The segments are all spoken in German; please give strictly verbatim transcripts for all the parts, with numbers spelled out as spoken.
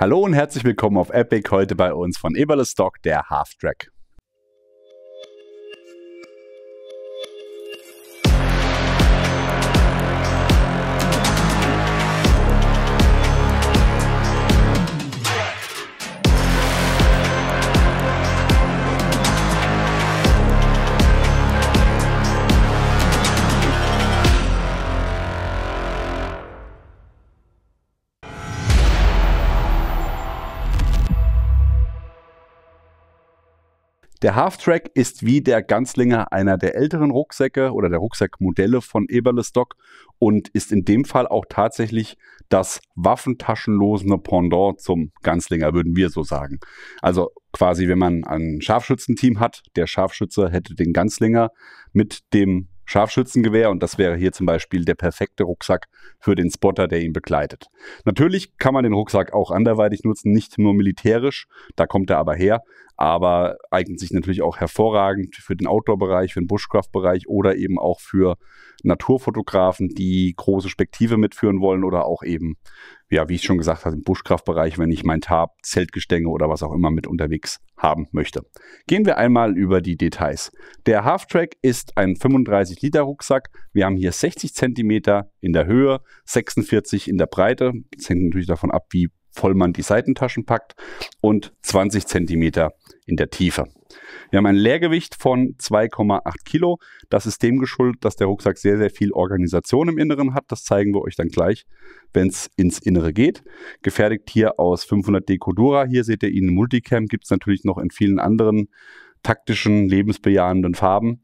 Hallo und herzlich willkommen auf Epic, heute bei uns von Eberlestock, der Halftrack. Der Halftrack ist wie der Gunslinger einer der älteren Rucksäcke oder der Rucksackmodelle von Eberlestock und ist in dem Fall auch tatsächlich das waffentaschenlose Pendant zum Gunslinger, würden wir so sagen. Also quasi, wenn man ein Scharfschützenteam hat, der Scharfschütze hätte den Gunslinger mit dem Scharfschützengewehr und das wäre hier zum Beispiel der perfekte Rucksack für den Spotter, der ihn begleitet. Natürlich kann man den Rucksack auch anderweitig nutzen, nicht nur militärisch, da kommt er aber her, aber eignet sich natürlich auch hervorragend für den Outdoor-Bereich, für den Bushcraft-Bereich oder eben auch für Naturfotografen, die große Spektive mitführen wollen oder auch eben, ja, wie ich schon gesagt habe, im Bushcraft-Bereich, wenn ich mein Tarp, Zeltgestänge oder was auch immer mit unterwegs haben möchte. Gehen wir einmal über die Details. Der Halftrack ist ein fünfunddreißig Liter Rucksack. Wir haben hier sechzig Zentimeter in der Höhe, sechsundvierzig in der Breite. Das hängt natürlich davon ab, wie voll man die Seitentaschen packt, und zwanzig Zentimeter in der Tiefe. Wir haben ein Leergewicht von zwei Komma acht Kilo. Das ist dem geschuldet, dass der Rucksack sehr, sehr viel Organisation im Inneren hat. Das zeigen wir euch dann gleich, wenn es ins Innere geht. Gefertigt hier aus fünfhundert D Cordura. Hier seht ihr ihn im Multicam. Gibt es natürlich noch in vielen anderen taktischen, lebensbejahenden Farben.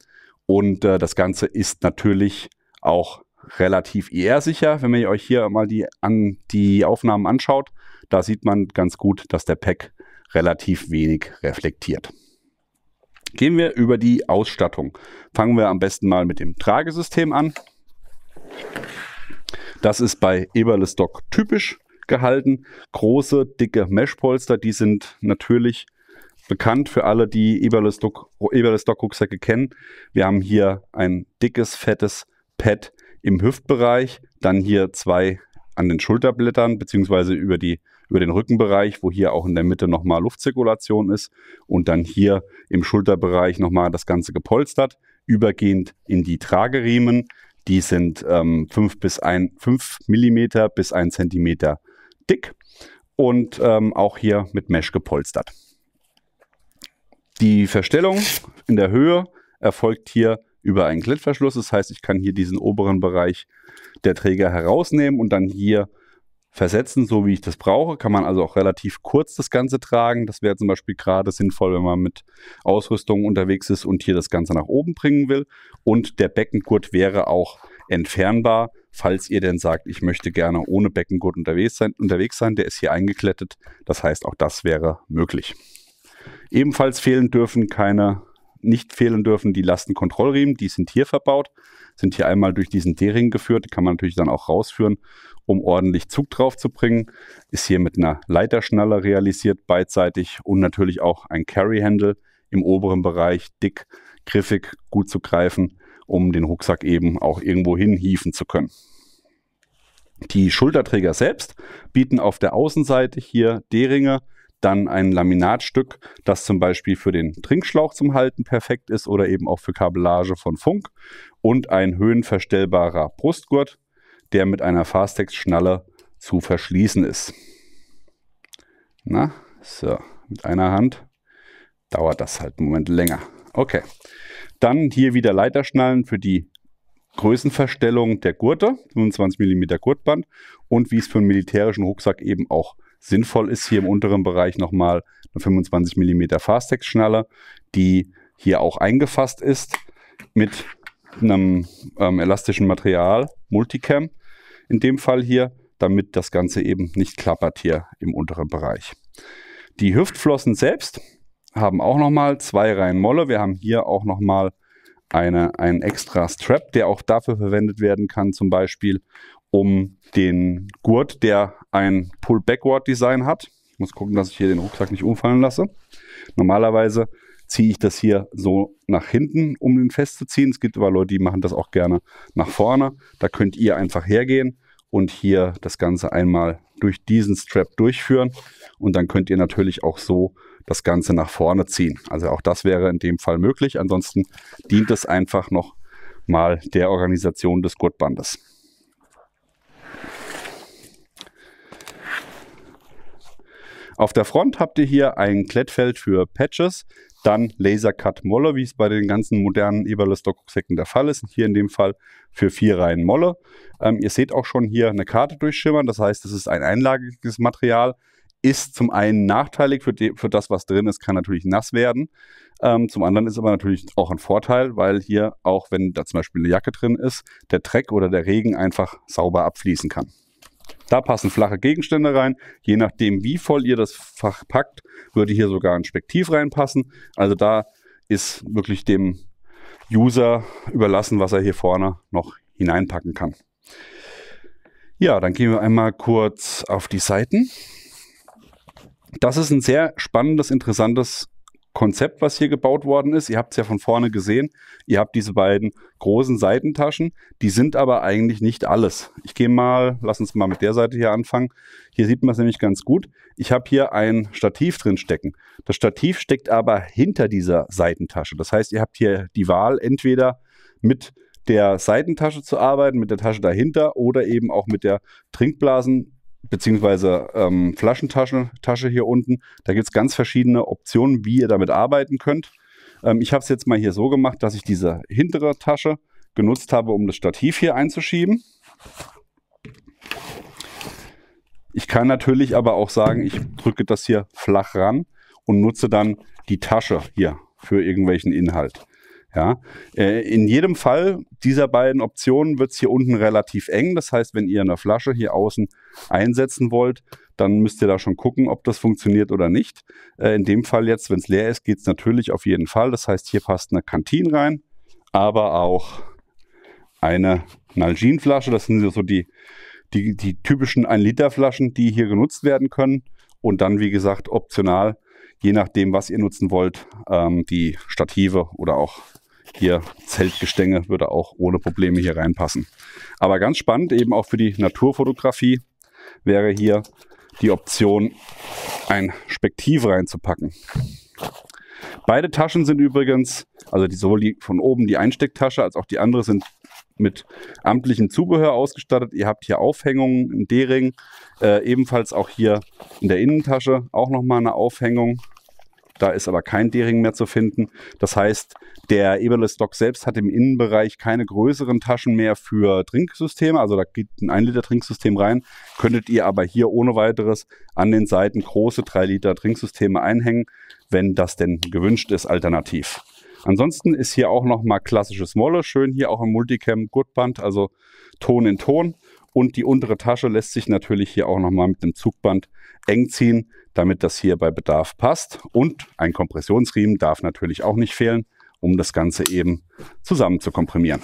Und äh, das Ganze ist natürlich auch relativ I R-sicher. Wenn ihr euch hier mal die, an, die Aufnahmen anschaut, da sieht man ganz gut, dass der Pack relativ wenig reflektiert. Gehen wir über die Ausstattung. Fangen wir am besten mal mit dem Tragesystem an. Das ist bei Eberlestock typisch gehalten. Große, dicke Meshpolster, die sind natürlich bekannt für alle, die Eberlestock, Eberlestock Rucksäcke kennen. Wir haben hier ein dickes, fettes Pad im Hüftbereich, dann hier zwei an den Schulterblättern bzw. über die über den Rückenbereich, wo hier auch in der Mitte nochmal Luftzirkulation ist und dann hier im Schulterbereich nochmal das Ganze gepolstert, übergehend in die Trageriemen. Die sind ähm, fünf Millimeter bis ein Zentimeter dick und ähm, auch hier mit Mesh gepolstert. Die Verstellung in der Höhe erfolgt hier über einen Klettverschluss. Das heißt, ich kann hier diesen oberen Bereich der Träger herausnehmen und dann hier versetzen, so wie ich das brauche. Kann man also auch relativ kurz das Ganze tragen. Das wäre zum Beispiel gerade sinnvoll, wenn man mit Ausrüstung unterwegs ist und hier das Ganze nach oben bringen will. Und der Beckengurt wäre auch entfernbar, falls ihr denn sagt, ich möchte gerne ohne Beckengurt unterwegs sein. Unterwegs sein. Der ist hier eingeklettet. Das heißt, auch das wäre möglich. Ebenfalls fehlen dürfen keine Nicht fehlen dürfen die Lastenkontrollriemen, die sind hier verbaut, sind hier einmal durch diesen D-Ring geführt, die kann man natürlich dann auch rausführen, um ordentlich Zug drauf zu bringen. Ist hier mit einer Leiterschnalle realisiert, beidseitig, und natürlich auch ein Carry-Handle im oberen Bereich, dick, griffig, gut zu greifen, um den Rucksack eben auch irgendwo hinhieven zu können. Die Schulterträger selbst bieten auf der Außenseite hier D-Ringe, dann ein Laminatstück, das zum Beispiel für den Trinkschlauch zum Halten perfekt ist oder eben auch für Kabellage von Funk, und ein höhenverstellbarer Brustgurt, der mit einer Fastex-Schnalle zu verschließen ist. Na, so, mit einer Hand dauert das halt einen Moment länger. Okay, dann hier wieder Leiterschnallen für die Größenverstellung der Gurte, fünfundzwanzig Millimeter Gurtband, und wie es für einen militärischen Rucksack eben auch sinnvoll ist, hier im unteren Bereich nochmal eine fünfundzwanzig Millimeter Fastex-Schnalle, die hier auch eingefasst ist mit einem ähm, elastischen Material, Multicam in dem Fall hier, damit das Ganze eben nicht klappert hier im unteren Bereich. Die Hüftflossen selbst haben auch nochmal zwei Reihen Molle. Wir haben hier auch nochmal eine, einen extra Strap, der auch dafür verwendet werden kann, zum Beispiel um den Gurt, der ein Pull-Backward-Design hat. Ich muss gucken, dass ich hier den Rucksack nicht umfallen lasse. Normalerweise ziehe ich das hier so nach hinten, um ihn festzuziehen. Es gibt aber Leute, die machen das auch gerne nach vorne. Da könnt ihr einfach hergehen und hier das Ganze einmal durch diesen Strap durchführen und dann könnt ihr natürlich auch so das Ganze nach vorne ziehen. Also auch das wäre in dem Fall möglich. Ansonsten dient es einfach noch mal der Organisation des Gurtbandes. Auf der Front habt ihr hier ein Klettfeld für Patches, dann Lasercut Molle, wie es bei den ganzen modernen Eberlestock-Rucksäcken der Fall ist. Hier in dem Fall für vier Reihen Molle. Ähm, ihr seht auch schon hier eine Karte durchschimmern, das heißt, es ist ein einlagiges Material. Ist zum einen nachteilig, für, für das, was drin ist, kann natürlich nass werden. Ähm, zum anderen ist aber natürlich auch ein Vorteil, weil hier auch, wenn da zum Beispiel eine Jacke drin ist, der Dreck oder der Regen einfach sauber abfließen kann. Da passen flache Gegenstände rein. Je nachdem, wie voll ihr das Fach packt, würde hier sogar ein Spektiv reinpassen. Also da ist wirklich dem User überlassen, was er hier vorne noch hineinpacken kann. Ja, dann gehen wir einmal kurz auf die Seiten. Das ist ein sehr spannendes, interessantes Konzept, was hier gebaut worden ist. Ihr habt es ja von vorne gesehen. Ihr habt diese beiden großen Seitentaschen. Die sind aber eigentlich nicht alles. Ich gehe mal, lass uns mal mit der Seite hier anfangen. Hier sieht man es nämlich ganz gut. Ich habe hier ein Stativ drin stecken. Das Stativ steckt aber hinter dieser Seitentasche. Das heißt, ihr habt hier die Wahl, entweder mit der Seitentasche zu arbeiten, mit der Tasche dahinter oder eben auch mit der Trinkblasen- beziehungsweise ähm, Flaschentasche Tasche hier unten. Da gibt es ganz verschiedene Optionen, wie ihr damit arbeiten könnt. Ähm, ich habe es jetzt mal hier so gemacht, dass ich diese hintere Tasche genutzt habe, um das Stativ hier einzuschieben. Ich kann natürlich aber auch sagen, ich drücke das hier flach ran und nutze dann die Tasche hier für irgendwelchen Inhalt. Ja, in jedem Fall dieser beiden Optionen wird es hier unten relativ eng. Das heißt, wenn ihr eine Flasche hier außen einsetzen wollt, dann müsst ihr da schon gucken, ob das funktioniert oder nicht. In dem Fall jetzt, wenn es leer ist, geht es natürlich auf jeden Fall. Das heißt, hier passt eine Kantine rein, aber auch eine Nalgene-Flasche. Das sind so die, die, die typischen ein Liter Flaschen, die hier genutzt werden können. Und dann, wie gesagt, optional, je nachdem, was ihr nutzen wollt, die Stative oder auch hier Zeltgestänge würde auch ohne Probleme hier reinpassen. Aber ganz spannend, eben auch für die Naturfotografie wäre hier die Option, ein Spektiv reinzupacken. Beide Taschen sind übrigens, also die, sowohl die von oben die Einstecktasche als auch die andere, sind mit amtlichem Zubehör ausgestattet. Ihr habt hier Aufhängungen, einen D-Ring, äh, ebenfalls auch hier in der Innentasche auch nochmal eine Aufhängung. Da ist aber kein D-Ring mehr zu finden. Das heißt, der Eberlestock selbst hat im Innenbereich keine größeren Taschen mehr für Trinksysteme. Also da geht ein ein Liter Trinksystem rein. Könntet ihr aber hier ohne weiteres an den Seiten große drei Liter Trinksysteme einhängen, wenn das denn gewünscht ist, alternativ. Ansonsten ist hier auch nochmal klassisches Molle. Schön hier auch im Multicam Gurtband, also Ton in Ton. Und die untere Tasche lässt sich natürlich hier auch nochmal mit dem Zugband eng ziehen, damit das hier bei Bedarf passt. Und ein Kompressionsriemen darf natürlich auch nicht fehlen, um das Ganze eben zusammen zu komprimieren.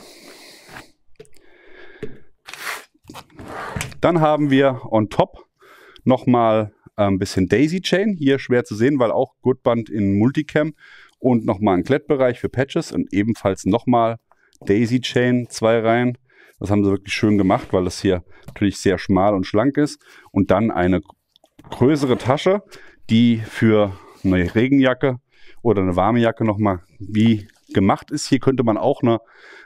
Dann haben wir on top nochmal ein bisschen Daisy Chain. Hier schwer zu sehen, weil auch Gurtband in Multicam. Und nochmal einen Klettbereich für Patches und ebenfalls nochmal Daisy Chain, zwei Reihen. Das haben sie wirklich schön gemacht, weil das hier natürlich sehr schmal und schlank ist. Und dann eine größere Tasche, die für eine Regenjacke oder eine warme Jacke nochmal wie gemacht ist. Hier könnte man auch eine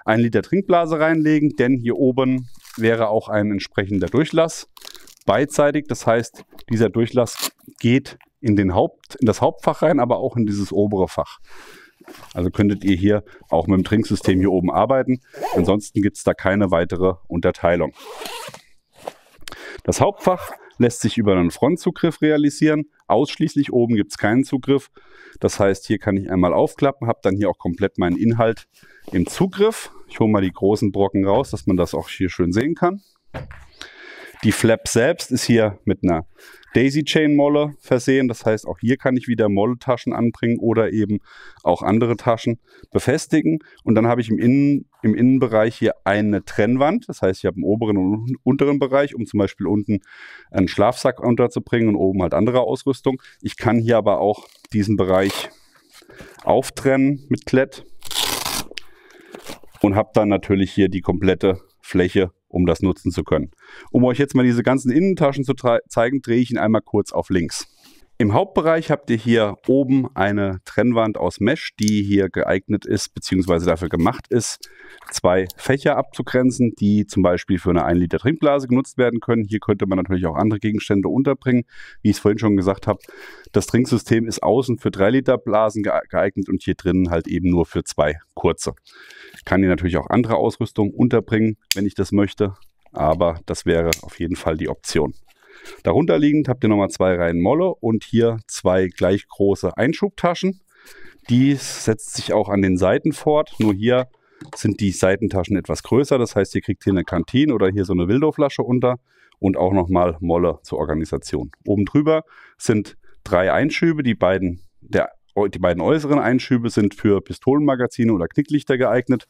ein Liter Trinkblase reinlegen, denn hier oben wäre auch ein entsprechender Durchlass beidseitig. Das heißt, dieser Durchlass geht in den Haupt, in das Hauptfach rein, aber auch in dieses obere Fach. Also könntet ihr hier auch mit dem Trinksystem hier oben arbeiten. Ansonsten gibt es da keine weitere Unterteilung. Das Hauptfach lässt sich über einen Frontzugriff realisieren. Ausschließlich oben gibt es keinen Zugriff. Das heißt, hier kann ich einmal aufklappen, habe dann hier auch komplett meinen Inhalt im Zugriff. Ich hole mal die großen Brocken raus, dass man das auch hier schön sehen kann. Die Flap selbst ist hier mit einer Daisy Chain Molle versehen. Das heißt, auch hier kann ich wieder Molle-Taschen anbringen oder eben auch andere Taschen befestigen. Und dann habe ich im, Innen, im Innenbereich hier eine Trennwand. Das heißt, ich habe im oberen und unteren Bereich, um zum Beispiel unten einen Schlafsack unterzubringen und oben halt andere Ausrüstung. Ich kann hier aber auch diesen Bereich auftrennen mit Klett und habe dann natürlich hier die komplette Fläche, um das nutzen zu können. Um euch jetzt mal diese ganzen Innentaschen zu zeigen, drehe ich ihn einmal kurz auf links. Im Hauptbereich habt ihr hier oben eine Trennwand aus Mesh, die hier geeignet ist bzw. dafür gemacht ist, zwei Fächer abzugrenzen, die zum Beispiel für eine ein Liter Trinkblase genutzt werden können. Hier könnte man natürlich auch andere Gegenstände unterbringen. Wie ich es vorhin schon gesagt habe, das Trinksystem ist außen für drei Liter Blasen geeignet und hier drinnen halt eben nur für zwei kurze. Ich kann hier natürlich auch andere Ausrüstung unterbringen, wenn ich das möchte, aber das wäre auf jeden Fall die Option. Darunter liegend habt ihr nochmal zwei Reihen Molle und hier zwei gleich große Einschubtaschen. Dies setzt sich auch an den Seiten fort, nur hier sind die Seitentaschen etwas größer. Das heißt, ihr kriegt hier eine Kantine oder hier so eine Wildo-Flasche unter und auch nochmal Molle zur Organisation. Oben drüber sind drei Einschübe. Die beiden, der, die beiden äußeren Einschübe sind für Pistolenmagazine oder Knicklichter geeignet.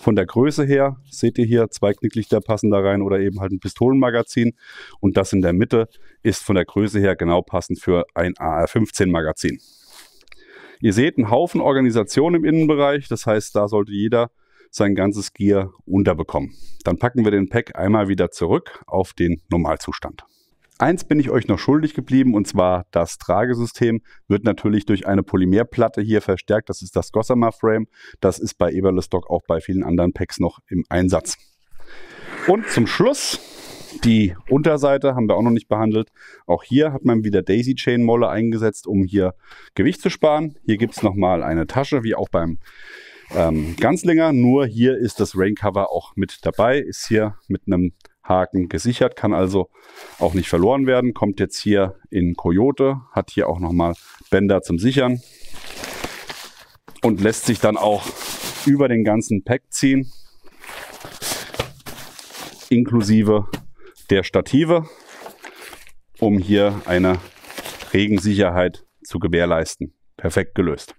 Von der Größe her seht ihr hier, zwei Knicklichter passen da rein oder eben halt ein Pistolenmagazin. Und das in der Mitte ist von der Größe her genau passend für ein A R fünfzehn Magazin. Ihr seht einen Haufen Organisation im Innenbereich. Das heißt, da sollte jeder sein ganzes Gear unterbekommen. Dann packen wir den Pack einmal wieder zurück auf den Normalzustand. Eins bin ich euch noch schuldig geblieben, und zwar das Tragesystem wird natürlich durch eine Polymerplatte hier verstärkt. Das ist das Gossamer Frame. Das ist bei Eberlestock auch bei vielen anderen Packs noch im Einsatz. Und zum Schluss die Unterseite haben wir auch noch nicht behandelt. Auch hier hat man wieder Daisy Chain Molle eingesetzt, um hier Gewicht zu sparen. Hier gibt es nochmal eine Tasche, wie auch beim ähm, Gunslinger. Nur hier ist das Raincover auch mit dabei, ist hier mit einem Haken gesichert, kann also auch nicht verloren werden. Kommt jetzt hier in Kojote, hat hier auch nochmal Bänder zum Sichern und lässt sich dann auch über den ganzen Pack ziehen, inklusive der Stative, um hier eine Regensicherheit zu gewährleisten. Perfekt gelöst.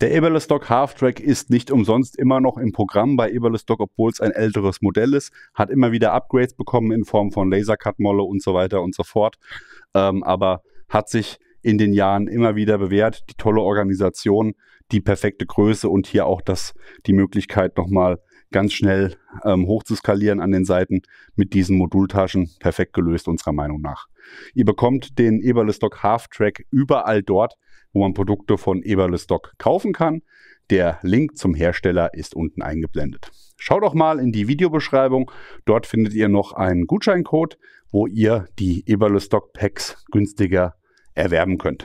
Der Eberlestock Halftrack ist nicht umsonst immer noch im Programm bei Eberlestock, obwohl es ein älteres Modell ist. Hat immer wieder Upgrades bekommen in Form von Lasercut-Molle und so weiter und so fort. Ähm, aber hat sich in den Jahren immer wieder bewährt. Die tolle Organisation, die perfekte Größe und hier auch das, die Möglichkeit nochmal ganz schnell ähm, hoch zu skalieren an den Seiten mit diesen Modultaschen. Perfekt gelöst unserer Meinung nach. Ihr bekommt den Eberlestock Halftrack überall dort, wo man Produkte von Eberlestock kaufen kann. Der Link zum Hersteller ist unten eingeblendet. Schaut doch mal in die Videobeschreibung. Dort findet ihr noch einen Gutscheincode, wo ihr die Eberlestock Packs günstiger erwerben könnt.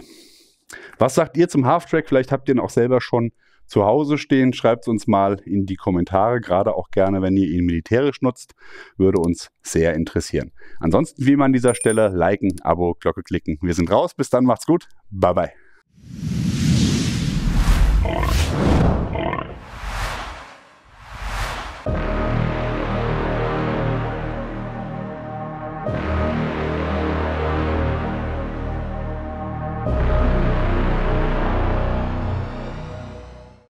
Was sagt ihr zum Halftrack? Vielleicht habt ihr ihn auch selber schon zu Hause stehen. Schreibt es uns mal in die Kommentare, gerade auch gerne, wenn ihr ihn militärisch nutzt. Würde uns sehr interessieren. Ansonsten wie immer an dieser Stelle liken, Abo, Glocke klicken. Wir sind raus. Bis dann, macht's gut. Bye, bye. All right.